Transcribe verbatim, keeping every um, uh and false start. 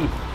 Ừ.